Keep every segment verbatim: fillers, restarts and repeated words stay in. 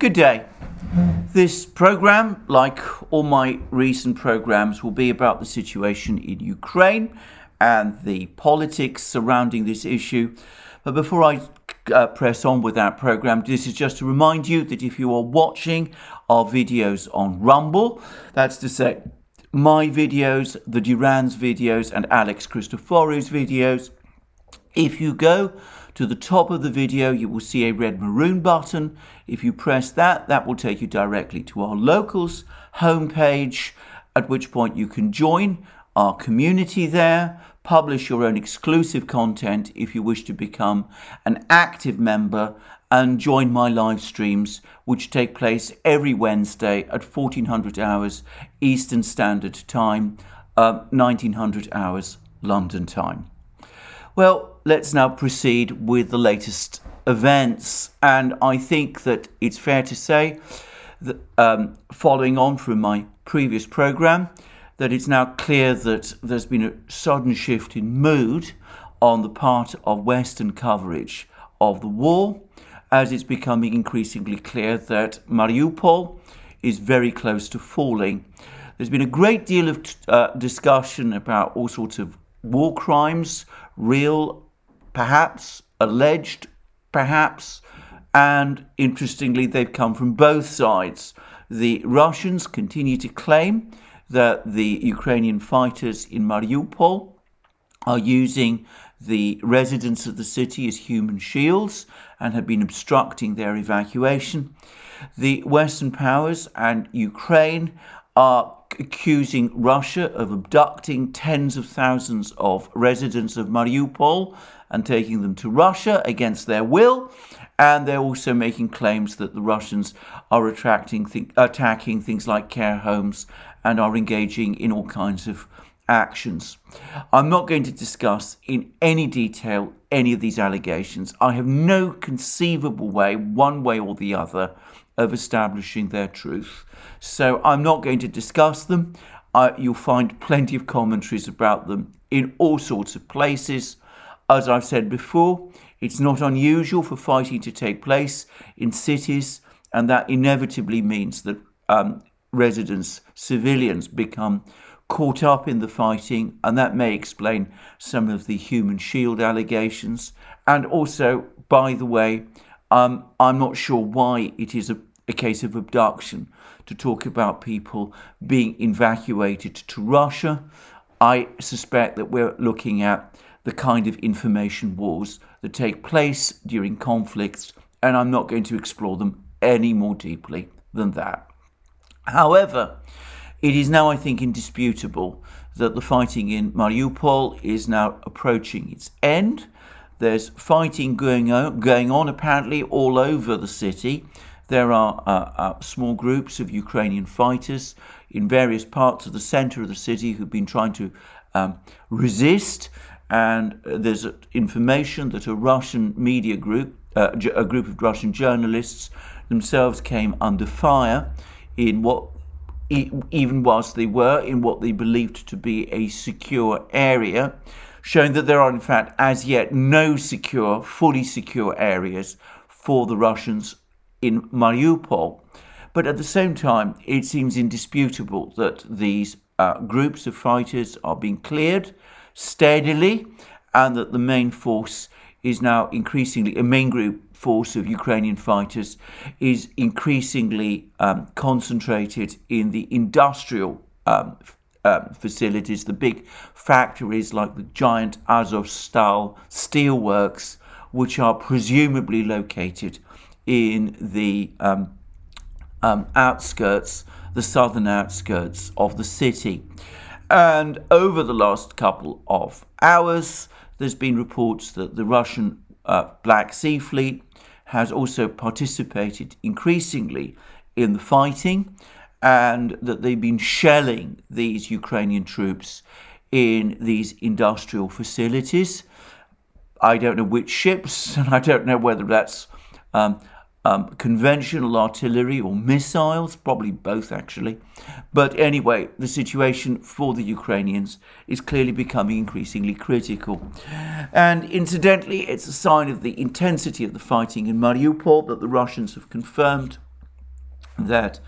Good day. This program, like all my recent programs, will be about the situation in Ukraine and the politics surrounding this issue. But before I uh, press on with that program, this is just to remind you that if you are watching our videos on Rumble, that's to say my videos, The Duran's videos and Alex Christoforou's videos, if you go to the top of the video, you will see a red maroon button. If you press that, that will take you directly to our locals homepage, at which point you can join our community there, publish your own exclusive content if you wish to become an active member, and join my live streams, which take place every Wednesday at fourteen hundred hours Eastern Standard Time, uh, nineteen hundred hours London time. Well, let's now proceed with the latest events, and I think that it's fair to say that um, following on from my previous programme, that it's now clear that there's been a sudden shift in mood on the part of Western coverage of the war, as it's becoming increasingly clear that Mariupol is very close to falling. There's been a great deal of uh, discussion about all sorts of war crimes, real, perhaps, alleged, perhaps, and interestingly, they've come from both sides. The Russians continue to claim that the Ukrainian fighters in Mariupol are using the residents of the city as human shields and have been obstructing their evacuation. The Western powers and Ukraine are accusing Russia of abducting tens of thousands of residents of Mariupol and taking them to Russia against their will, and they're also making claims that the Russians are attracting th- attacking things like care homes and are engaging in all kinds of actions. I'm not going to discuss in any detail any of these allegations. I have no conceivable way, one way or the other, of establishing their truth. So I'm not going to discuss them. Uh, you'll find plenty of commentaries about them in all sorts of places. As I've said before, it's not unusual for fighting to take place in cities, and that inevitably means that um, residents, civilians, become caught up in the fighting, and that may explain some of the human shield allegations. And also, by the way, um, I'm not sure why it is a a case of abduction to talk about people being evacuated to Russia. I suspect that we're looking at the kind of information wars that take place during conflicts, and I'm not going to explore them any more deeply than that. However, it is now, I think, indisputable that the fighting in Mariupol is now approaching its end. There's fighting going on, going on apparently all over the city. There are uh, uh, small groups of Ukrainian fighters in various parts of the center of the city who've been trying to um, resist. And there's information that a Russian media group, uh, a group of Russian journalists themselves, came under fire in what, e even whilst they were in what they believed to be a secure area, showing that there are in fact as yet no secure, fully secure areas for the Russians in Mariupol. But at the same time, it seems indisputable that these uh, groups of fighters are being cleared steadily, and that the main force is now increasingly, a main group force of Ukrainian fighters is increasingly um, concentrated in the industrial um, um, facilities, the big factories like the giant Azovstal steelworks, which are presumably located in the um, um, outskirts, the southern outskirts of the city. And over the last couple of hours, there's been reports that the Russian uh, Black Sea Fleet has also participated increasingly in the fighting, and that they've been shelling these Ukrainian troops in these industrial facilities. I don't know which ships, and I don't know whether that's um, Um, conventional artillery or missiles, probably both actually. But anyway, the situation for the Ukrainians is clearly becoming increasingly critical. And incidentally, it's a sign of the intensity of the fighting in Mariupol that the Russians have confirmed that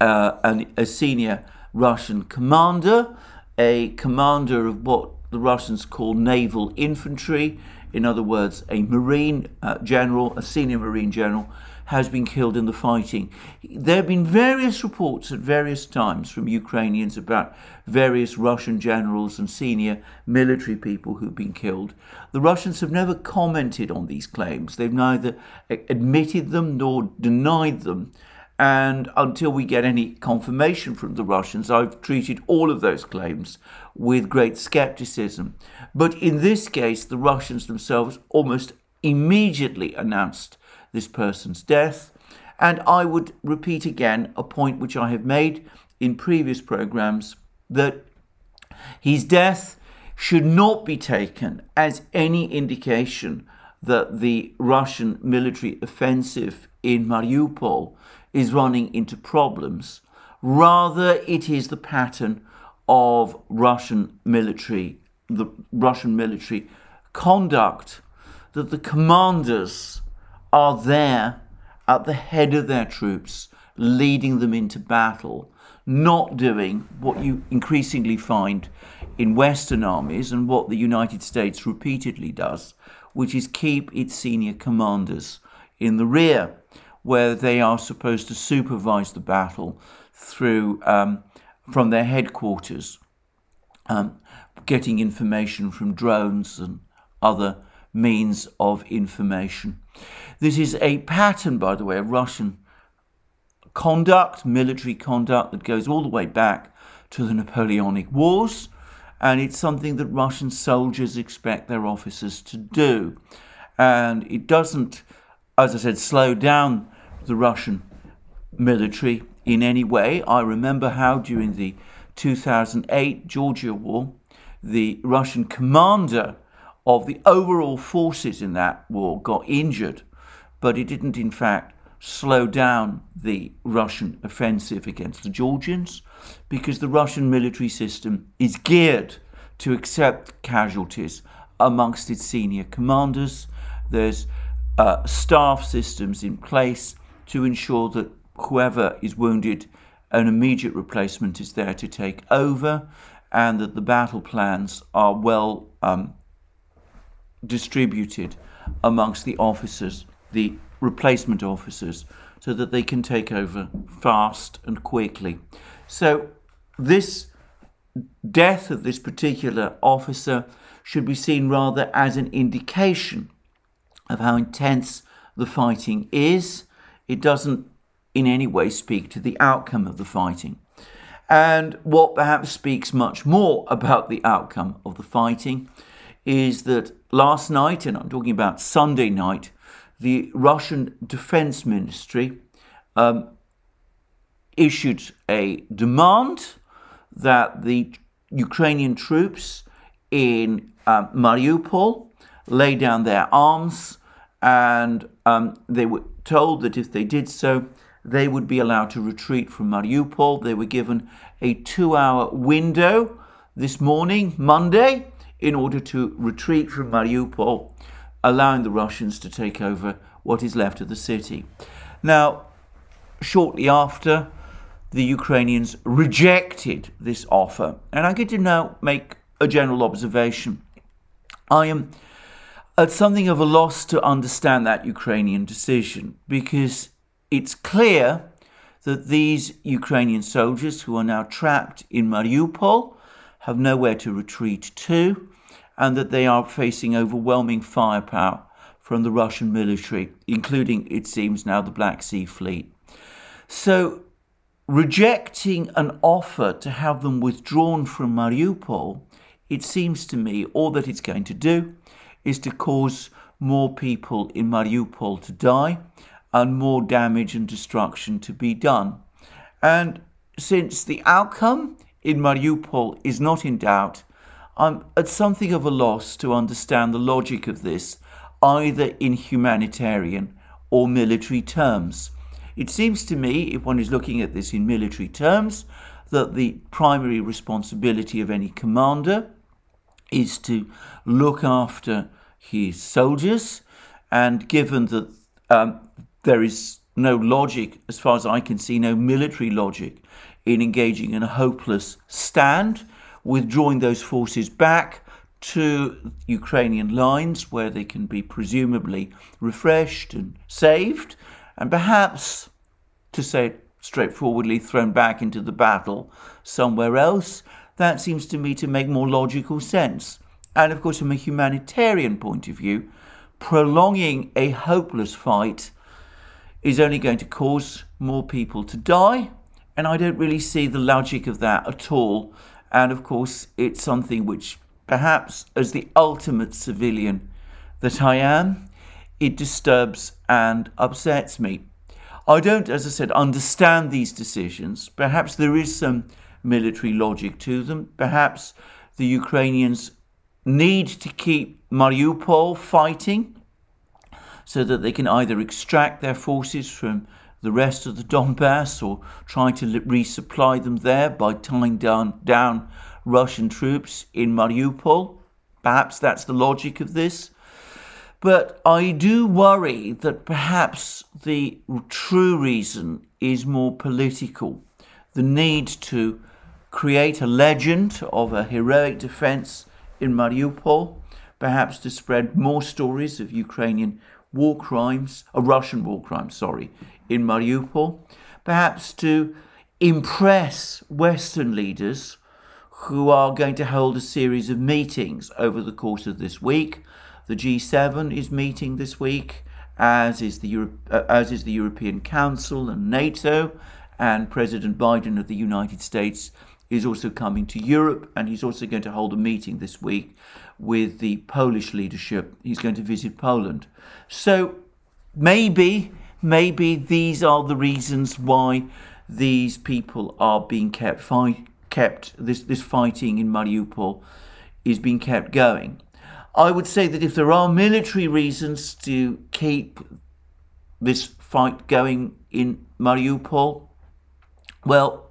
uh, an, a senior Russian commander, a commander of what the Russians call naval infantry, in other words, a Marine uh, general, a senior Marine general, has been killed in the fighting. There have been various reports at various times from Ukrainians about various Russian generals and senior military people who've been killed. The Russians have never commented on these claims. They've neither admitted them nor denied them. And until we get any confirmation from the Russians, I've treated all of those claims with great skepticism. But in this case, the Russians themselves almost immediately announced this person's death. And I would repeat again a point which I have made in previous programs, that his death should not be taken as any indication that the Russian military offensive in Mariupol is running into problems. Rather, it is the pattern of Russian military, the Russian military conduct, that the commanders are there at the head of their troops, leading them into battle, not doing what you increasingly find in Western armies and what the United States repeatedly does, which is keep its senior commanders in the rear, where they are supposed to supervise the battle through um, from their headquarters, um, getting information from drones and other means of information. This is a pattern, by the way, of Russian conduct, military conduct, that goes all the way back to the Napoleonic Wars, and it's something that Russian soldiers expect their officers to do. And it doesn't, as I said, slow down the Russian military in any way. I remember how during the two thousand eight Georgia war, the Russian commander of the overall forces in that war got injured, but it didn't in fact slow down the Russian offensive against the Georgians, because the Russian military system is geared to accept casualties amongst its senior commanders. There's uh, staff systems in place to ensure that whoever is wounded, an immediate replacement is there to take over, and that the battle plans are well um, distributed amongst the officers, the replacement officers, so that they can take over fast and quickly. So this death of this particular officer should be seen rather as an indication of how intense the fighting is. It doesn't in any way speak to the outcome of the fighting. And what perhaps speaks much more about the outcome of the fighting is that last night, and I'm talking about Sunday night, the Russian Defense Ministry um, issued a demand that the Ukrainian troops in um, Mariupol lay down their arms, and um, they were told that if they did so, they would be allowed to retreat from Mariupol. They were given a two-hour window this morning, Monday, in order to retreat from Mariupol, allowing the Russians to take over what is left of the city. Now, shortly after, the Ukrainians rejected this offer. And I'm going to now make a general observation. I am at something of a loss to understand that Ukrainian decision, because it's clear that these Ukrainian soldiers who are now trapped in Mariupol have nowhere to retreat to, and that they are facing overwhelming firepower from the Russian military, including, it seems now, the Black Sea Fleet. So rejecting an offer to have them withdrawn from Mariupol, it seems to me all that it's going to do is to cause more people in Mariupol to die and more damage and destruction to be done. And since the outcome in Mariupol is not in doubt, I'm at something of a loss to understand the logic of this, either in humanitarian or military terms. It seems to me, if one is looking at this in military terms, that the primary responsibility of any commander is to look after his soldiers, and given that um, there is no logic, as far as I can see, no military logic in engaging in a hopeless stand, withdrawing those forces back to Ukrainian lines where they can be presumably refreshed and saved, and perhaps, to say it straightforwardly, thrown back into the battle somewhere else. That seems to me to make more logical sense. And of course, from a humanitarian point of view, prolonging a hopeless fight is only going to cause more people to die, and I don't really see the logic of that at all. And of course, it's something which perhaps, as the ultimate civilian that I am, it disturbs and upsets me. I don't, as I said, understand these decisions. Perhaps there is some military logic to them. Perhaps the Ukrainians need to keep Mariupol fighting so that they can either extract their forces from the rest of the Donbass or try to resupply them there by tying down, down Russian troops in Mariupol. Perhaps that's the logic of this. But I do worry that perhaps the true reason is more political. The need to create a legend of a heroic defense in Mariupol, perhaps to spread more stories of Ukrainian war crimes, or Russian war crimes, sorry, in Mariupol, perhaps to impress Western leaders who are going to hold a series of meetings over the course of this week. The G seven is meeting this week, as is the, Euro uh, as is the European Council and NATO, and President Biden of the United States is also coming to Europe, and he's also going to hold a meeting this week with the Polish leadership. He's going to visit Poland. So maybe, maybe these are the reasons why these people are being kept fight, kept this this fighting in Mariupol is being kept going. I would say that if there are military reasons to keep this fight going in Mariupol, well,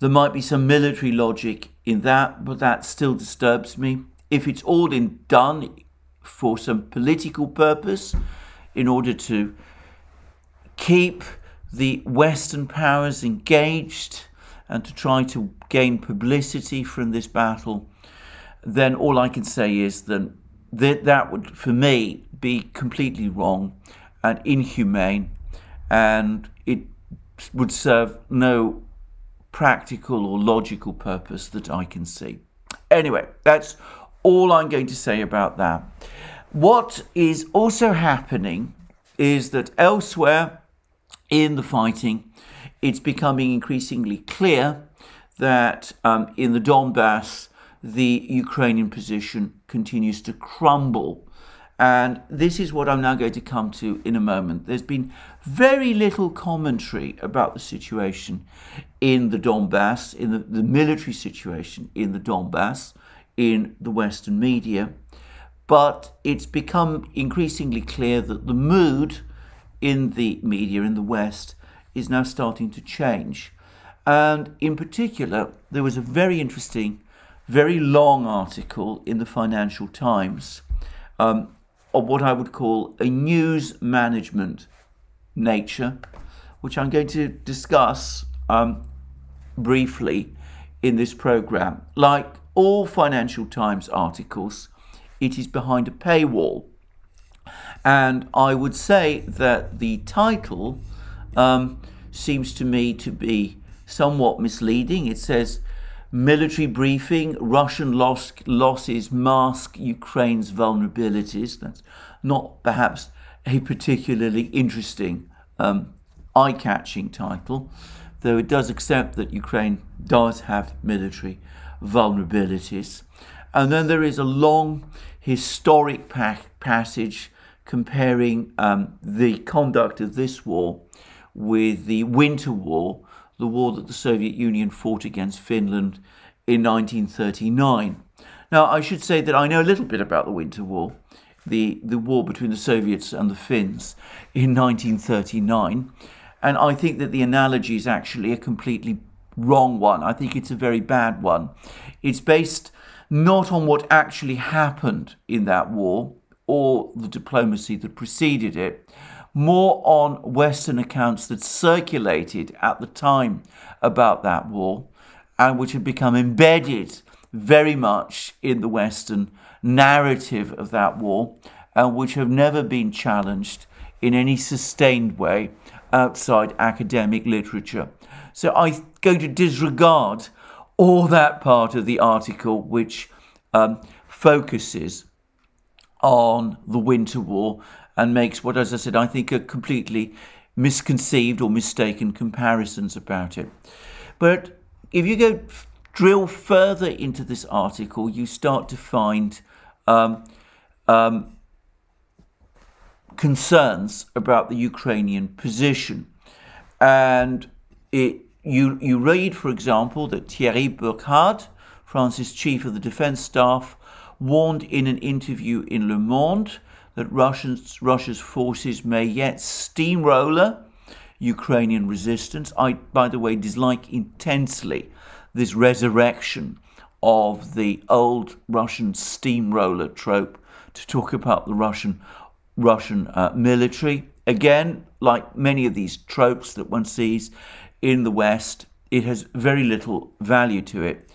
there might be some military logic in that, but that still disturbs me. If it's all in done for some political purpose, in order to keep the Western powers engaged and to try to gain publicity from this battle, then all I can say is that that, that would, for me, be completely wrong and inhumane, and it would serve no practical or logical purpose that I can see. Anyway, that's all I'm going to say about that. What is also happening is that elsewhere in the fighting, it's becoming increasingly clear that um, in the Donbass, the Ukrainian position continues to crumble. And this is what I'm now going to come to in a moment. There's been very little commentary about the situation in the Donbass, in the, the military situation in the Donbass, in the Western media. But it's become increasingly clear that the mood in the media in the West is now starting to change. And in particular, there was a very interesting, very long article in the Financial Times um, of what I would call a news management nature, which I'm going to discuss um, briefly in this program. Like all Financial Times articles, it is behind a paywall. And I would say that the title um, seems to me to be somewhat misleading. It says, "Military briefing, Russian loss, losses mask Ukraine's vulnerabilities." That's not perhaps a particularly interesting, um, eye-catching title, though it does accept that Ukraine does have military vulnerabilities. And then there is a long historic pa passage comparing um, the conduct of this war with the Winter War, the war that the Soviet Union fought against Finland in nineteen thirty-nine. Now, I should say that I know a little bit about the Winter War, the, the war between the Soviets and the Finns in nineteen thirty-nine. And I think that the analogy is actually a completely wrong one. I think it's a very bad one. It's based not on what actually happened in that war or the diplomacy that preceded it, more on Western accounts that circulated at the time about that war, and which had become embedded very much in the Western narrative of that war, and which have never been challenged in any sustained way outside academic literature. So I'm going to disregard all that part of the article which um, focuses on the Winter War and makes what, as I said, I think are completely misconceived or mistaken comparisons about it. But if you go drill further into this article, you start to find um, um, concerns about the Ukrainian position. And it, you, you read, for example, that Thierry Burkhard, France's chief of the defense staff, warned in an interview in Le Monde that Russians, Russia's forces may yet steamroller Ukrainian resistance. I, by the way, dislike intensely this resurrection of the old Russian steamroller trope to talk about the Russian Russian uh, military. Again, like many of these tropes that one sees in the West, it has very little value to it.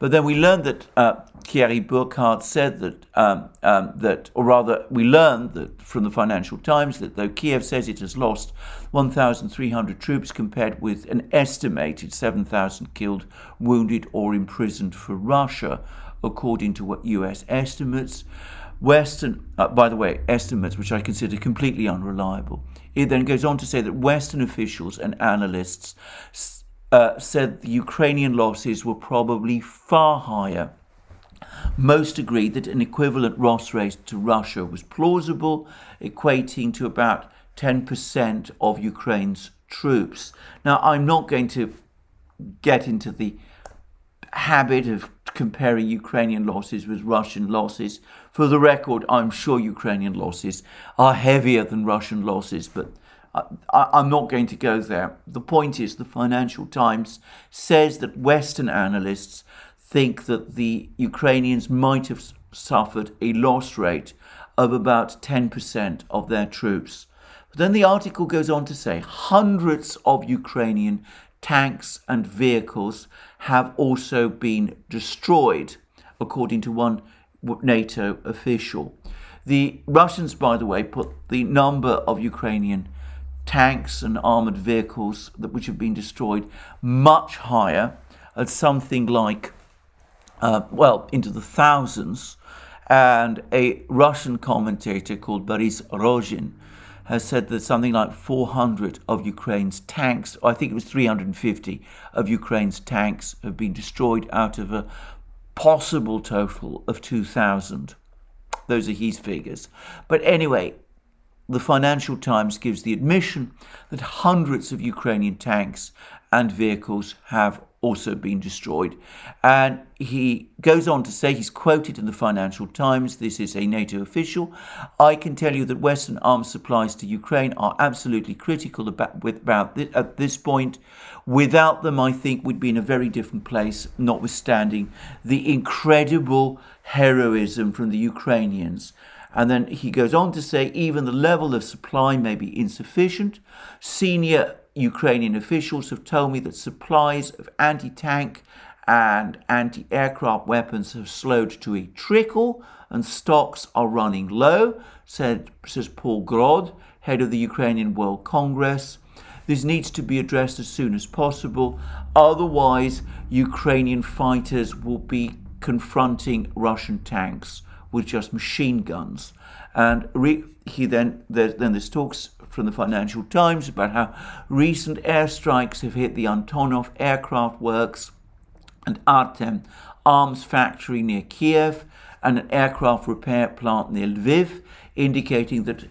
But then we learned that uh, Thierry Burkhard said that, um, um, that, or rather, we learned that from the Financial Times that though Kiev says it has lost one thousand three hundred troops compared with an estimated seven thousand killed, wounded, or imprisoned for Russia, according to what U S estimates, Western, uh, by the way, estimates which I consider completely unreliable. It then goes on to say that Western officials and analysts Uh, said the Ukrainian losses were probably far higher. Most agreed that an equivalent loss rate to Russia was plausible, equating to about ten percent of Ukraine's troops. Now, I'm not going to get into the habit of comparing Ukrainian losses with Russian losses. For the record, I'm sure Ukrainian losses are heavier than Russian losses, but I, I'm not going to go there. The point is, the Financial Times says that Western analysts think that the Ukrainians might have suffered a loss rate of about ten percent of their troops. But then the article goes on to say hundreds of Ukrainian tanks and vehicles have also been destroyed, according to one NATO official. The Russians, by the way, put the number of Ukrainian tanks and armoured vehicles that which have been destroyed much higher, at something like, uh, well, into the thousands. And a Russian commentator called Boris Rozhin has said that something like four hundred of Ukraine's tanks, I think it was three hundred fifty of Ukraine's tanks, have been destroyed out of a possible total of two thousand. Those are his figures. But anyway, the Financial Times gives the admission that hundreds of Ukrainian tanks and vehicles have also been destroyed. And he goes on to say, he's quoted in the Financial Times, this is a NATO official, "I can tell you that Western arms supplies to Ukraine are absolutely critical about, with, about th at this point. Without them, I think we'd be in a very different place, notwithstanding the incredible heroism from the Ukrainians." And then he goes on to say, even the level of supply may be insufficient. Senior Ukrainian officials have told me that supplies of anti-tank and anti-aircraft weapons have slowed to a trickle and stocks are running low, said, says Paul Grod, head of the Ukrainian World Congress. This needs to be addressed as soon as possible. Otherwise, Ukrainian fighters will be confronting Russian tanks with just machine guns. And re he then there's, then there's talks from the Financial Times about how recent airstrikes have hit the Antonov aircraft works and Artem arms factory near Kiev and an aircraft repair plant near Lviv, indicating that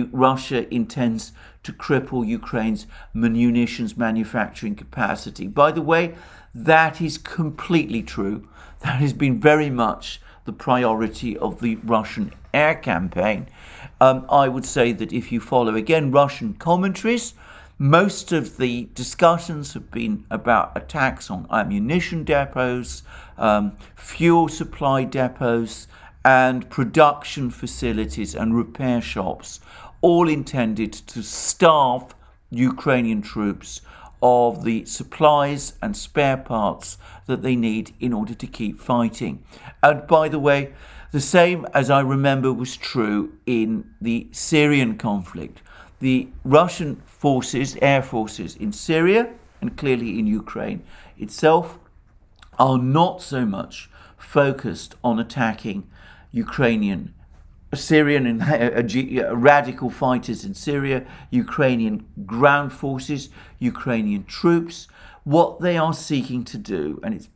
U Russia intends to cripple Ukraine's munitions manufacturing capacity. By the way, that is completely true. That has been very much the priority of the Russian air campaign. Um, I would say that if you follow, again, Russian commentaries, most of the discussions have been about attacks on ammunition depots, um, fuel supply depots, and production facilities and repair shops all intended to starve Ukrainian troops of the supplies and spare parts that they need in order to keep fighting. And by the way, the same, as I remember, was true in the Syrian conflict. The Russian forces, air forces in Syria, and clearly in Ukraine itself, are not so much focused on attacking Ukrainian, Syrian and uh, uh, radical fighters in Syria, Ukrainian ground forces, Ukrainian troops. What they are seeking to do, and it's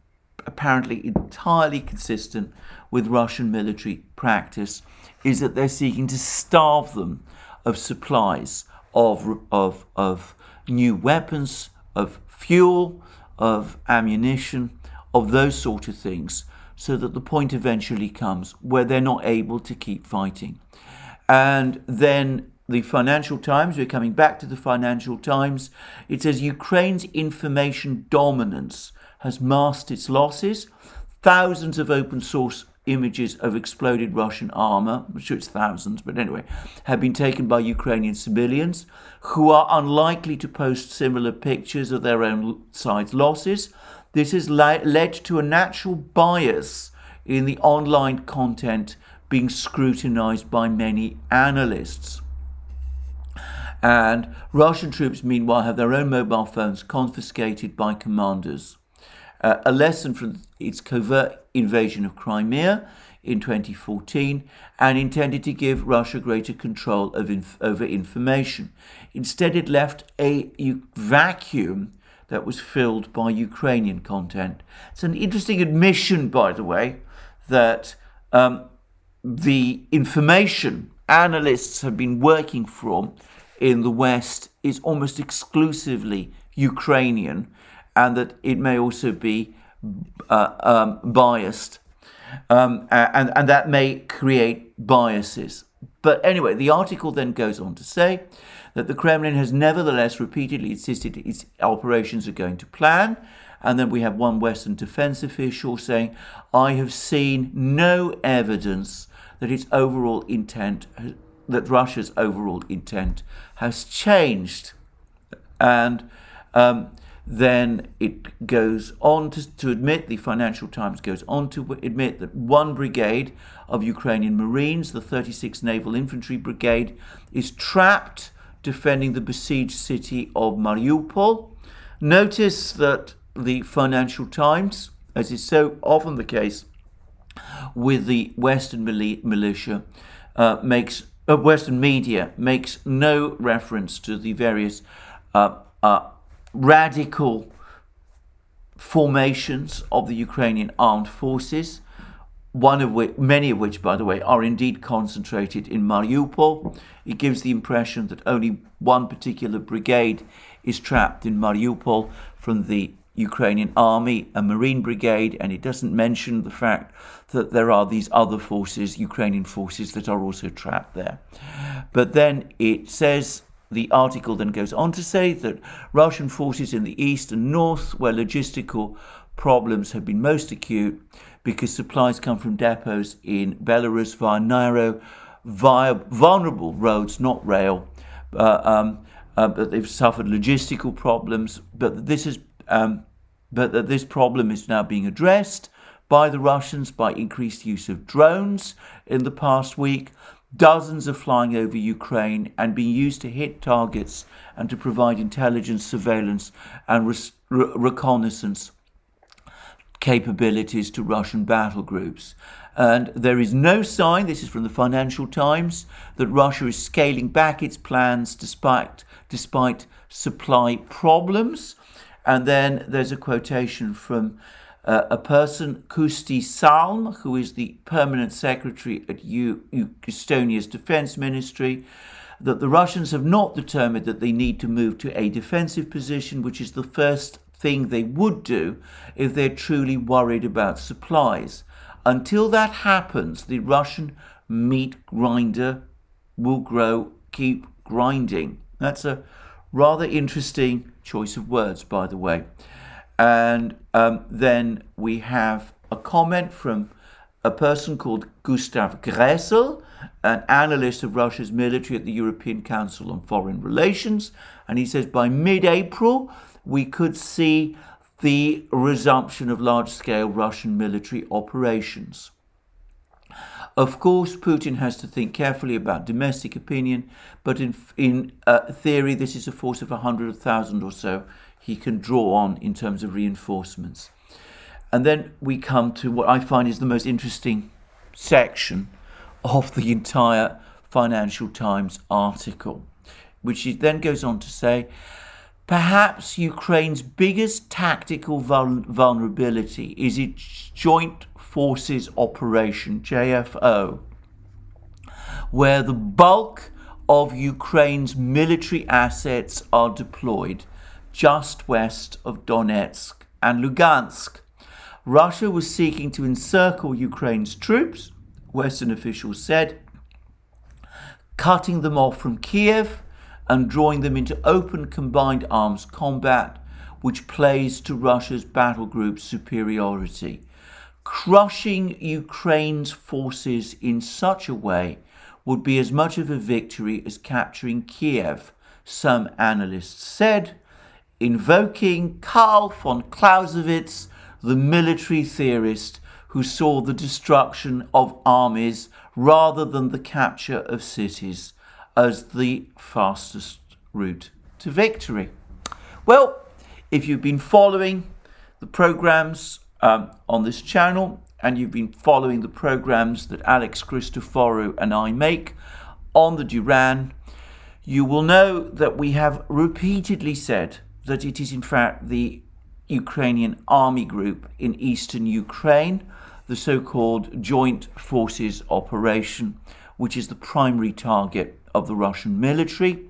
apparently entirely consistent with Russian military practice, is that they're seeking to starve them of supplies, of, of, of new weapons, of fuel, of ammunition, of those sort of things, so that the point eventually comes where they're not able to keep fighting. And then the Financial Times, we're coming back to the Financial Times, it says Ukraine's information dominance has masked its losses. Thousands of open source images of exploded Russian armor, I'm sure it's thousands, but anyway, have been taken by Ukrainian civilians who are unlikely to post similar pictures of their own side's losses. This has led to a natural bias in the online content being scrutinized by many analysts. And Russian troops, meanwhile, have their own mobile phones confiscated by commanders. Uh, a lesson from its covert invasion of Crimea in twenty fourteen, and intended to give Russia greater control of inf over information. Instead, it left a vacuum that was filled by Ukrainian content. It's an interesting admission, by the way, that um, the information analysts have been working from in the West is almost exclusively Ukrainian, and that it may also be uh, um, biased, um, and, and that may create biases. But anyway, the article then goes on to say that the Kremlin has nevertheless repeatedly insisted its operations are going to plan. And then we have one Western defense official saying, I have seen no evidence that its overall intent, that Russia's overall intent has changed. And um, then it goes on to, to admit, the Financial Times goes on to admit that one brigade of Ukrainian Marines, the thirty-sixth Naval Infantry Brigade, is trapped defending the besieged city of Mariupol. Notice that the Financial Times, as is so often the case with the Western militia, uh, makes, uh, Western media makes no reference to the various uh, uh, radical formations of the Ukrainian armed forces, one of which, many of which, by the way, are indeed concentrated in Mariupol. It gives the impression that only one particular brigade is trapped in Mariupol from the Ukrainian army, a marine brigade, and it doesn't mention the fact that there are these other forces, Ukrainian forces, that are also trapped there. But then it says, the article then goes on to say that Russian forces in the east and north, where logistical problems have been most acute because supplies come from depots in Belarus via narrow, via vulnerable roads, not rail, uh, um, uh, but they've suffered logistical problems. But this is, um, but that this problem is now being addressed by the Russians by increased use of drones in the past week. Dozens are flying over Ukraine and being used to hit targets and to provide intelligence, surveillance and re re reconnaissance capabilities to Russian battle groups. And there is no sign, this is from the Financial Times, that Russia is scaling back its plans despite, despite supply problems. And then there's a quotation from Uh, a person, Kusti Salm, who is the permanent secretary at U U Estonia's defense ministry, that the Russians have not determined that they need to move to a defensive position, which is the first thing they would do if they're truly worried about supplies. Until that happens, the Russian meat grinder will grow, keep grinding. That's a rather interesting choice of words, by the way. And um, then we have a comment from a person called Gustav Gressel, an analyst of Russia's military at the European Council on Foreign Relations. And he says by mid-April, we could see the resumption of large-scale Russian military operations. Of course, Putin has to think carefully about domestic opinion, but in, in uh, theory, this is a force of one hundred thousand or so he can draw on in terms of reinforcements. And then we come to what I find is the most interesting section of the entire Financial Times article, which then goes on to say, perhaps Ukraine's biggest tactical vul vulnerability is its joint forces operation, J F O, where the bulk of Ukraine's military assets are deployed just west of Donetsk and Lugansk. Russia was seeking to encircle Ukraine's troops, Western officials said, cutting them off from Kiev and drawing them into open combined arms combat, which plays to Russia's battle group's superiority, crushing Ukraine's forces in such a way would be as much of a victory as capturing Kiev, some analysts said, invoking Karl von Clausewitz, the military theorist who saw the destruction of armies rather than the capture of cities as the fastest route to victory. Well, if you've been following the programs um, on this channel, and you've been following the programs that Alex Christoforou and I make on the Duran, you will know that we have repeatedly said that it is in fact the Ukrainian army group in eastern Ukraine, the so-called Joint Forces Operation, which is the primary target of the Russian military,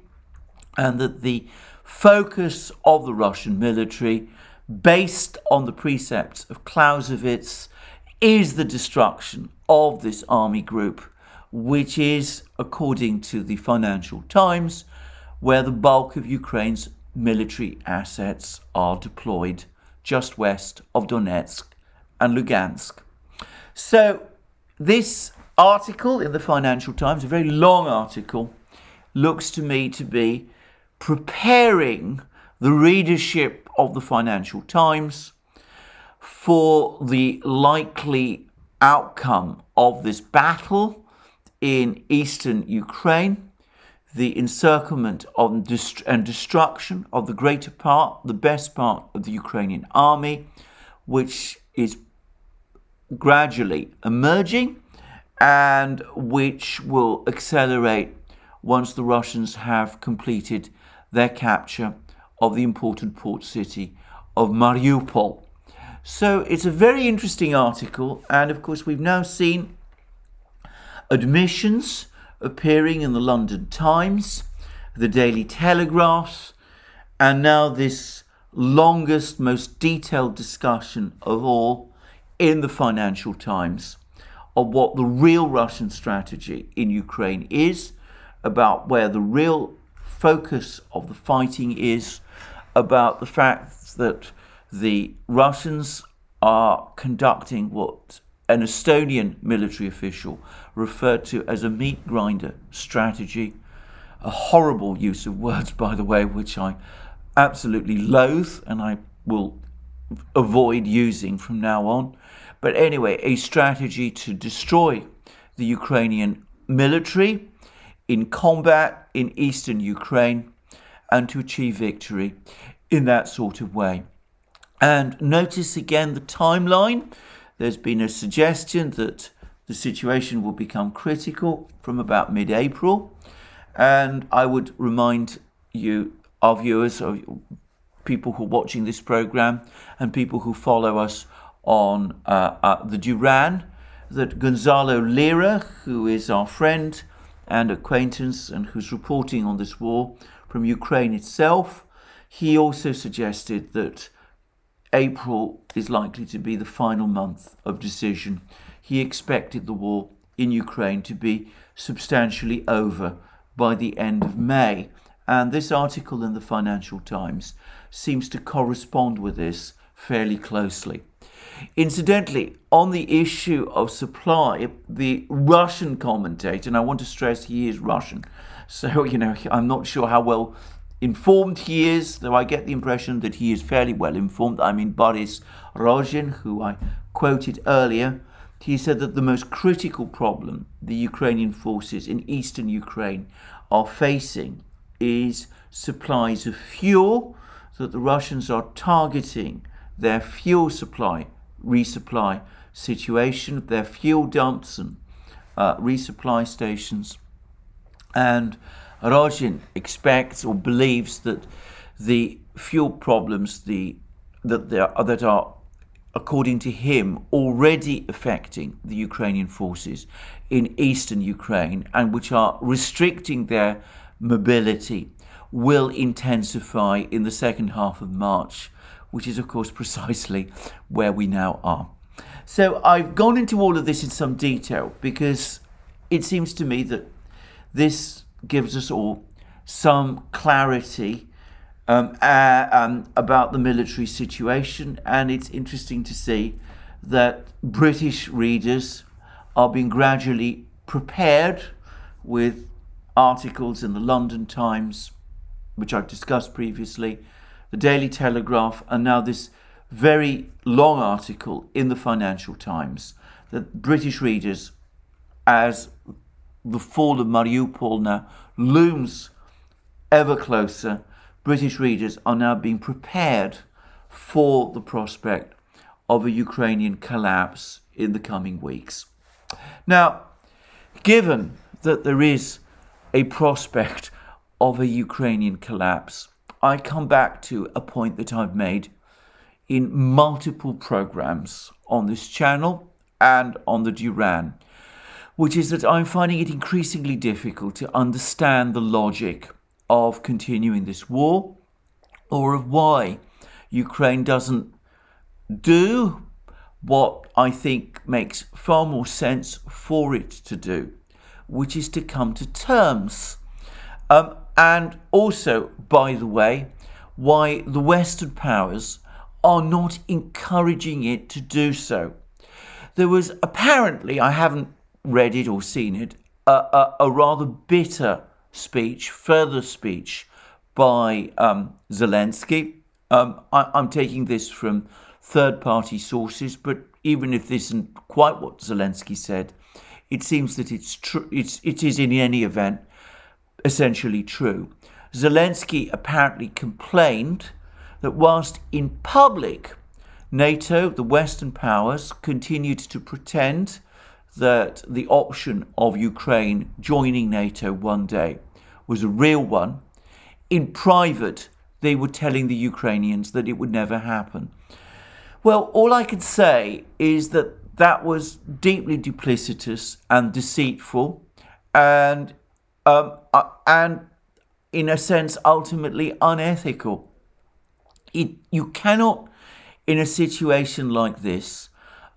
and that the focus of the Russian military, based on the precepts of Clausewitz, is the destruction of this army group, which is, according to the Financial Times, where the bulk of Ukraine's military assets are deployed just west of Donetsk and Lugansk. So this article in the Financial Times, a very long article, looks to me to be preparing the readership of the Financial Times for the likely outcome of this battle in eastern Ukraine, the encirclement of dest- and destruction of the greater part, the best part of the Ukrainian army, which is gradually emerging, and which will accelerate once the Russians have completed their capture of the important port city of Mariupol. So it's a very interesting article, and of course we've now seen admissions appearing in the London Times, the Daily Telegraph, and now this longest, most detailed discussion of all in the Financial Times of what the real Russian strategy in Ukraine is, about where the real focus of the fighting is, about the fact that the Russians are conducting what an Estonian military official referred to as a meat grinder strategy, a horrible use of words, by the way, which I absolutely loathe and I will avoid using from now on. But anyway, a strategy to destroy the Ukrainian military in combat in eastern Ukraine and to achieve victory in that sort of way. And notice again the timeline. There's been a suggestion that the situation will become critical from about mid-April. And I would remind you, our viewers, people who are watching this program and people who follow us on uh, uh, the Duran, that Gonzalo Lira, who is our friend and acquaintance and who's reporting on this war from Ukraine itself, he also suggested that April is likely to be the final month of decision. He expected the war in Ukraine to be substantially over by the end of May. And this article in the Financial Times seems to correspond with this fairly closely. Incidentally, on the issue of supply, the Russian commentator, and I want to stress he is Russian, so, you know, I'm not sure how well informed he is, though I get the impression that he is fairly well informed. I mean, Boris Rozhin, who I quoted earlier, he said that the most critical problem the Ukrainian forces in eastern Ukraine are facing is supplies of fuel, that the Russians are targeting their fuel supply, resupply situation, their fuel dumps and uh, resupply stations. And Rozhin expects or believes that the fuel problems the, that, there, that are, according to him, already affecting the Ukrainian forces in eastern Ukraine and which are restricting their mobility will intensify in the second half of March, which is, of course, precisely where we now are. So I've gone into all of this in some detail because it seems to me that this gives us all some clarity um, uh, um, about the military situation. And it's interesting to see that British readers are being gradually prepared with articles in the London Times, which I've discussed previously, the Daily Telegraph, and now this very long article in the Financial Times, that British readers, as the fall of Mariupol now looms ever closer, British readers are now being prepared for the prospect of a Ukrainian collapse in the coming weeks. Now, given that there is a prospect of a Ukrainian collapse, I come back to a point that I've made in multiple programs on this channel and on the Duran, which is that I'm finding it increasingly difficult to understand the logic of continuing this war, or of why Ukraine doesn't do what I think makes far more sense for it to do, which is to come to terms. Um, and also, by the way, why the Western powers are not encouraging it to do so. There was apparently, I haven't read it or seen it, a, a, a rather bitter speech, further speech by um, Zelensky. Um, I, I'm taking this from third-party sources, but even if this isn't quite what Zelensky said, it seems that it's true. It's, it is in any event essentially true. Zelensky apparently complained that whilst in public, NATO, the Western powers, continued to pretend that the option of Ukraine joining NATO one day was a real one, in private, they were telling the Ukrainians that it would never happen. Well, all I can say is that that was deeply duplicitous and deceitful, and Um, uh, and in a sense, ultimately unethical. It, you cannot, in a situation like this,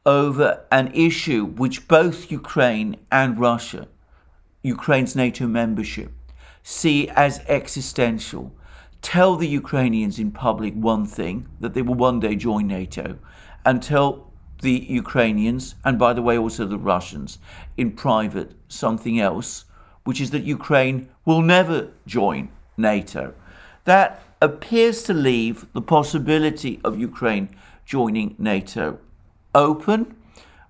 over an issue which both Ukraine and Russia, Ukraine's NATO membership, see as existential, tell the Ukrainians in public one thing, that they will one day join NATO, and tell the Ukrainians, and by the way also the Russians, in private something else, which is that Ukraine will never join NATO. That appears to leave the possibility of Ukraine joining NATO open,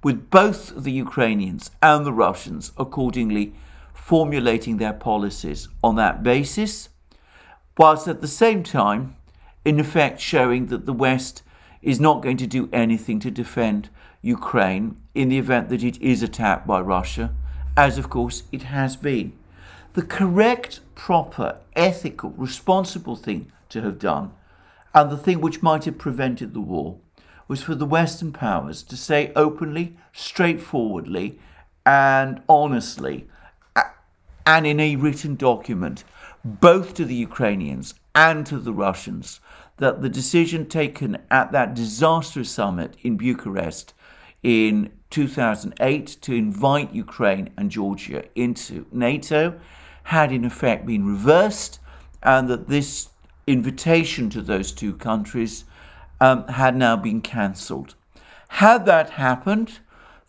with both the Ukrainians and the Russians accordingly formulating their policies on that basis, whilst at the same time, in effect, showing that the West is not going to do anything to defend Ukraine in the event that it is attacked by Russia, as, of course, it has been. The correct, proper, ethical, responsible thing to have done, and the thing which might have prevented the war, was for the Western powers to say openly, straightforwardly, and honestly, and in a written document, both to the Ukrainians and to the Russians, that the decision taken at that disastrous summit in Bucharest in two thousand eight to invite Ukraine and Georgia into NATO had in effect been reversed, and that this invitation to those two countries um, had now been cancelled. Had that happened,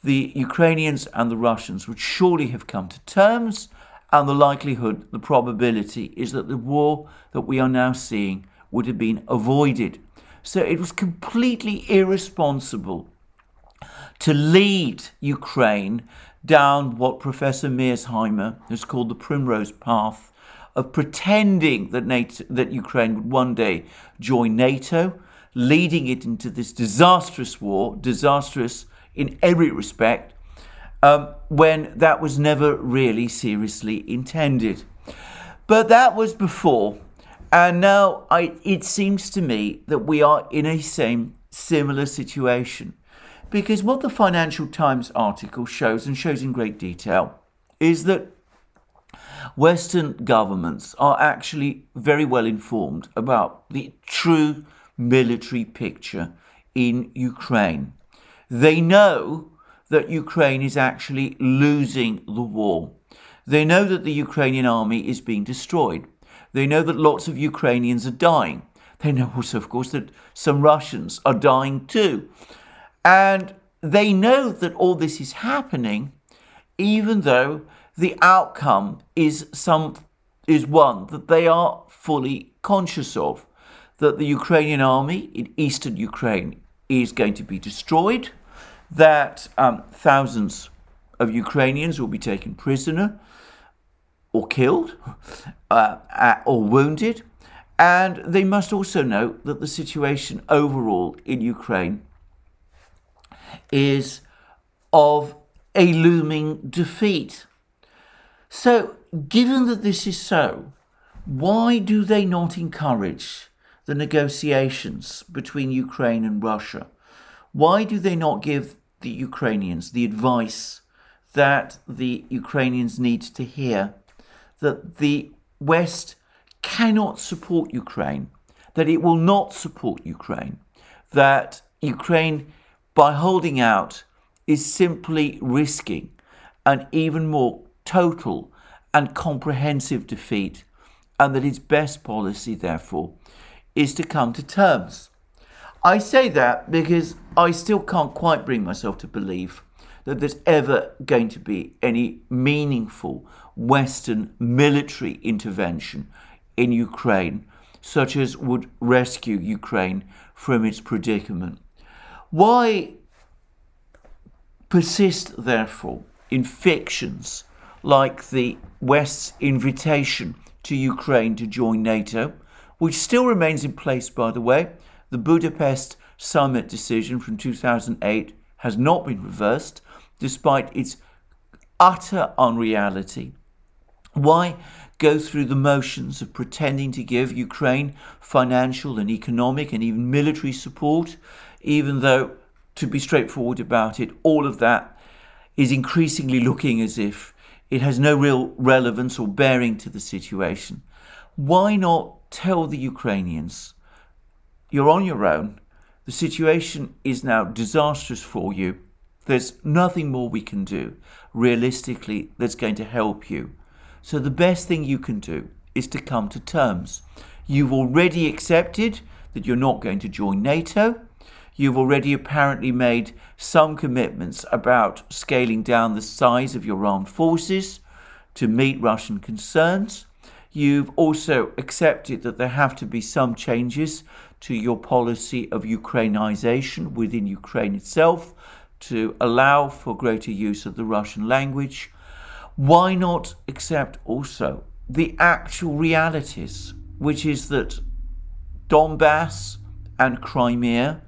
the Ukrainians and the Russians would surely have come to terms, and the likelihood, the probability, is that the war that we are now seeing would have been avoided. So it was completely irresponsible to lead Ukraine down what Professor Mearsheimer has called the primrose path of pretending that, NATO, that Ukraine would one day join NATO, leading it into this disastrous war, disastrous in every respect, um, when that was never really seriously intended. But that was before, and now I, it seems to me that we are in a same similar situation, because what the Financial Times article shows, and shows in great detail, is that Western governments are actually very well informed about the true military picture in Ukraine. They know that Ukraine is actually losing the war. They know that the Ukrainian army is being destroyed. They know that lots of Ukrainians are dying. They know also, of course, that some Russians are dying too. And they know that all this is happening, even though the outcome is, some, is one that they are fully conscious of, that the Ukrainian army in eastern Ukraine is going to be destroyed, that um, thousands of Ukrainians will be taken prisoner or killed uh, or wounded. And they must also know that the situation overall in Ukraine is of a looming defeat. So, given that this is so, why do they not encourage the negotiations between Ukraine and Russia? Why do they not give the Ukrainians the advice that the Ukrainians need to hear, that the West cannot support Ukraine, that it will not support Ukraine, that Ukraine, by holding out, is simply risking an even more total and comprehensive defeat, and that its best policy, therefore, is to come to terms? I say that because I still can't quite bring myself to believe that there's ever going to be any meaningful Western military intervention in Ukraine, such as would rescue Ukraine from its predicament. Why persist, therefore, in fictions like the West's invitation to Ukraine to join NATO, which still remains in place, by the way? The Budapest summit decision from two thousand eight has not been reversed, despite its utter unreality. Why go through the motions of pretending to give Ukraine financial and economic and even military support, even though, to be straightforward about it, all of that is increasingly looking as if it has no real relevance or bearing to the situation? Why not tell the Ukrainians, you're on your own, the situation is now disastrous for you, there's nothing more we can do, realistically, that's going to help you. So the best thing you can do is to come to terms. You've already accepted that you're not going to join NATO. You've already apparently made some commitments about scaling down the size of your armed forces to meet Russian concerns. You've also accepted that there have to be some changes to your policy of Ukrainization within Ukraine itself to allow for greater use of the Russian language. Why not accept also the actual realities, which is that Donbass and Crimea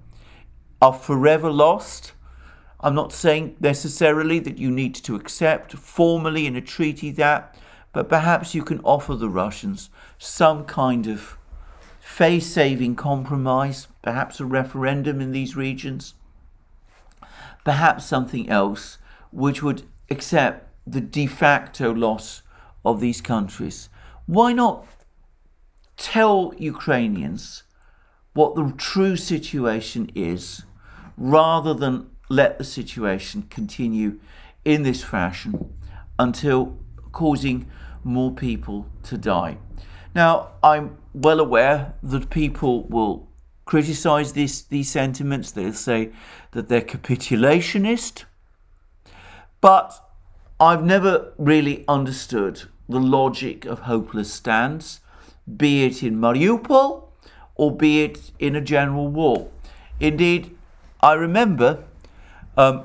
are forever lost? I'm not saying necessarily that you need to accept formally in a treaty that, but perhaps you can offer the Russians some kind of face-saving compromise, perhaps a referendum in these regions, perhaps something else which would accept the de facto loss of these countries. Why not tell Ukrainians what the true situation is, rather than let the situation continue in this fashion until causing more people to die? Now, I'm well aware that people will criticize this, these sentiments. They'll say that they're capitulationist. But I've never really understood the logic of hopeless stance, be it in Mariupol or be it in a general war. Indeed, I remember um,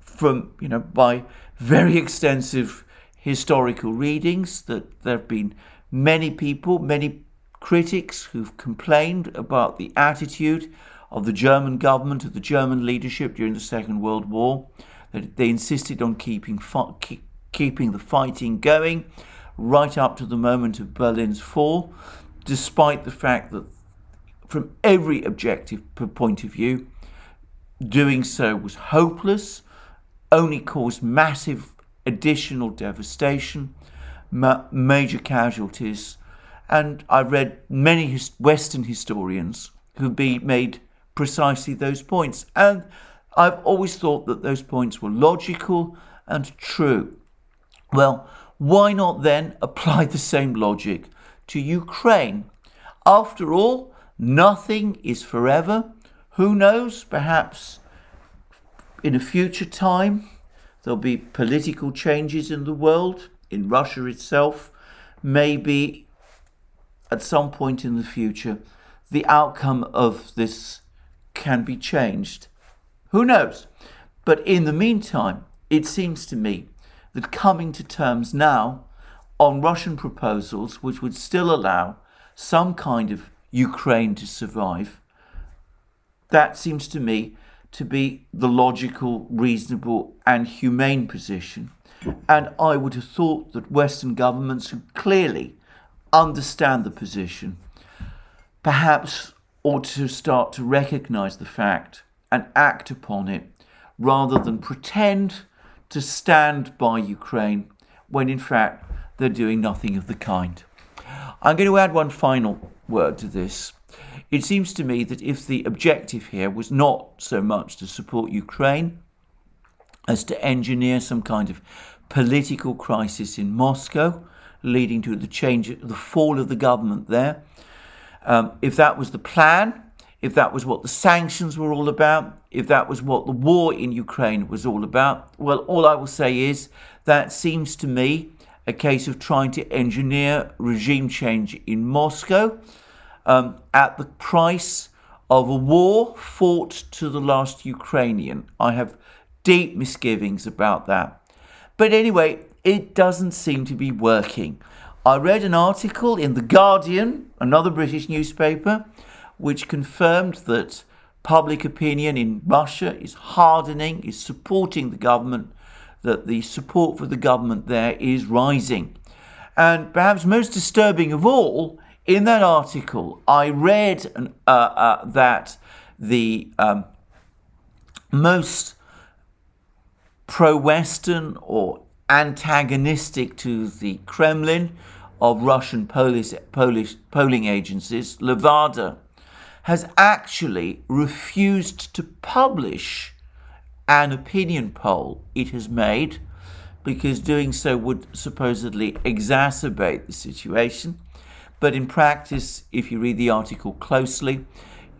from, you know, by very extensive historical readings that there have been many people, many critics who've complained about the attitude of the German government, of the German leadership during the Second World War. That they insisted on keeping keep, keeping the fighting going right up to the moment of Berlin's fall, despite the fact that from every objective point of view, doing so was hopeless, only caused massive additional devastation, ma major casualties. And I've read many his Western historians who be made precisely those points. And I've always thought that those points were logical and true. Well, why not then apply the same logic to Ukraine? After all, nothing is forever. Who knows? Perhaps in a future time, there'll be political changes in the world, in Russia itself. Maybe at some point in the future, the outcome of this can be changed. Who knows? But in the meantime, it seems to me that coming to terms now on Russian proposals, which would still allow some kind of Ukraine to survive, that seems to me to be the logical, reasonable and humane position. And I would have thought that Western governments who clearly understand the position perhaps ought to start to recognise the fact and act upon it, rather than pretend to stand by Ukraine when in fact they're doing nothing of the kind. I'm going to add one final word to this. It seems to me that if the objective here was not so much to support Ukraine as to engineer some kind of political crisis in Moscow, leading to the change, the fall of the government there, um, if that was the plan, if that was what the sanctions were all about, if that was what the war in Ukraine was all about, well, all I will say is that seems to me a case of trying to engineer regime change in Moscow um, at the price of a war fought to the last Ukrainian. I have deep misgivings about that. But anyway, it doesn't seem to be working. I read an article in The Guardian, another British newspaper, which confirmed that public opinion in Russia is hardening, is supporting the government, that the support for the government there is rising. And perhaps most disturbing of all, in that article, I read an, uh, uh, that the um, most pro-Western or antagonistic to the Kremlin of Russian Polish, Polish polling agencies, Levada, has actually refused to publish an opinion poll it has made, because doing so would supposedly exacerbate the situation. But in practice, if you read the article closely,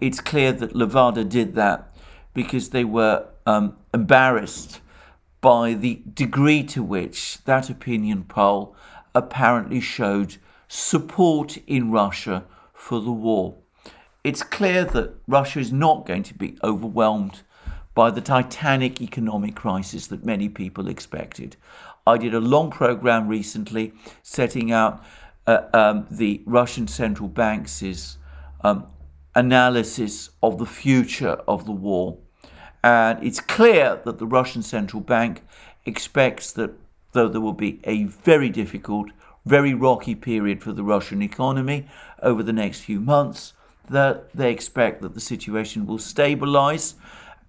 it's clear that Levada did that because they were um, embarrassed by the degree to which that opinion poll apparently showed support in Russia for the war. It's clear that Russia is not going to be overwhelmed by the titanic economic crisis that many people expected. I did a long program recently setting out uh, um, the Russian central bank's um, analysis of the future of the war. And it's clear that the Russian central bank expects that though there will be a very difficult, very rocky period for the Russian economy over the next few months, that they expect that the situation will stabilise,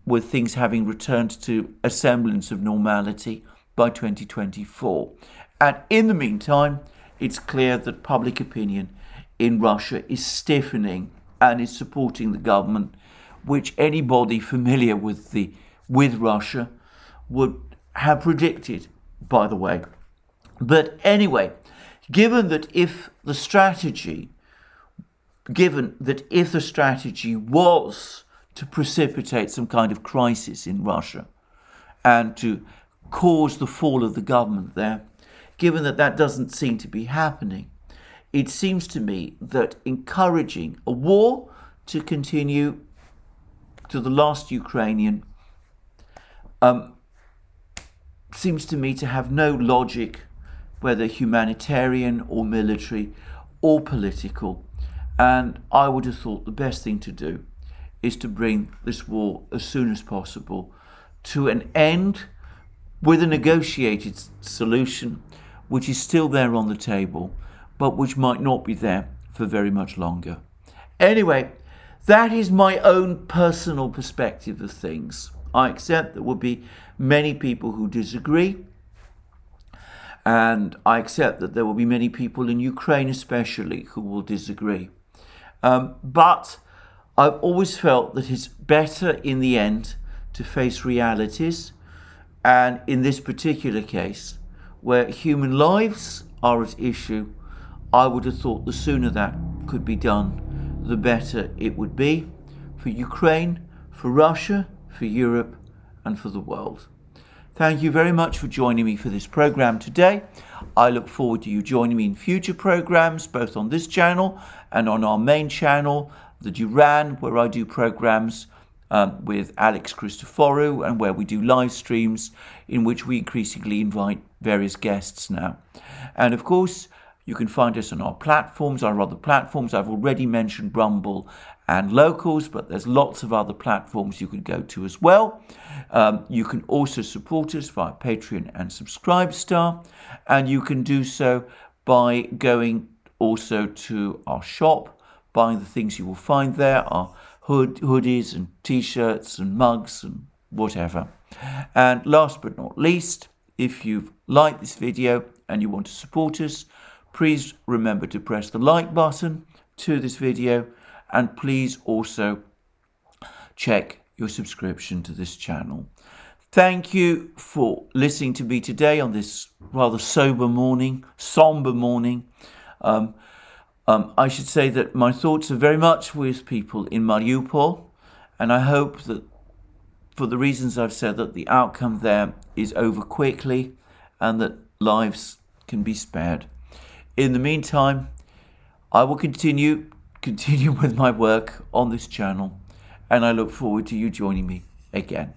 with things having returned to a semblance of normality by twenty twenty-four. And in the meantime, it's clear that public opinion in Russia is stiffening and is supporting the government, which anybody familiar with, the, with Russia would have predicted, by the way. But anyway, given that if the strategy given that if the strategy was to precipitate some kind of crisis in Russia and to cause the fall of the government there, given that that doesn't seem to be happening, it seems to me that encouraging a war to continue to the last Ukrainian um, seems to me to have no logic, whether humanitarian or military or political. And I would have thought the best thing to do is to bring this war as soon as possible to an end with a negotiated solution, which is still there on the table, but which might not be there for very much longer. Anyway, that is my own personal perspective of things. I accept there will be many people who disagree, and I accept that there will be many people in Ukraine especially who will disagree. Um, but I've always felt that it's better in the end to face realities, and in this particular case, where human lives are at issue, I would have thought the sooner that could be done, the better it would be for Ukraine, for Russia, for Europe, and for the world. Thank you very much for joining me for this program today. I look forward to you joining me in future programs, both on this channel and on our main channel, The Duran, where I do programs um, with Alex Christoforou and where we do live streams in which we increasingly invite various guests now. And of course, you can find us on our platforms, our other platforms. I've already mentioned Rumble and Locals, but there's lots of other platforms you can go to as well. Um, you can also support us via Patreon and Subscribestar, and you can do so by going also to our shop, buying the things you will find there, our hood, hoodies and t-shirts and mugs and whatever. And last but not least, if you've liked this video and you want to support us, please remember to press the like button to this video, and please also check your subscription to this channel. Thank you for listening to me today on this rather sober morning, somber morning. Um, um, I should say that my thoughts are very much with people in Mariupol, and I hope that for the reasons I've said that the outcome there is over quickly and that lives can be spared. In the meantime, I will continue, continue with my work on this channel, and I look forward to you joining me again.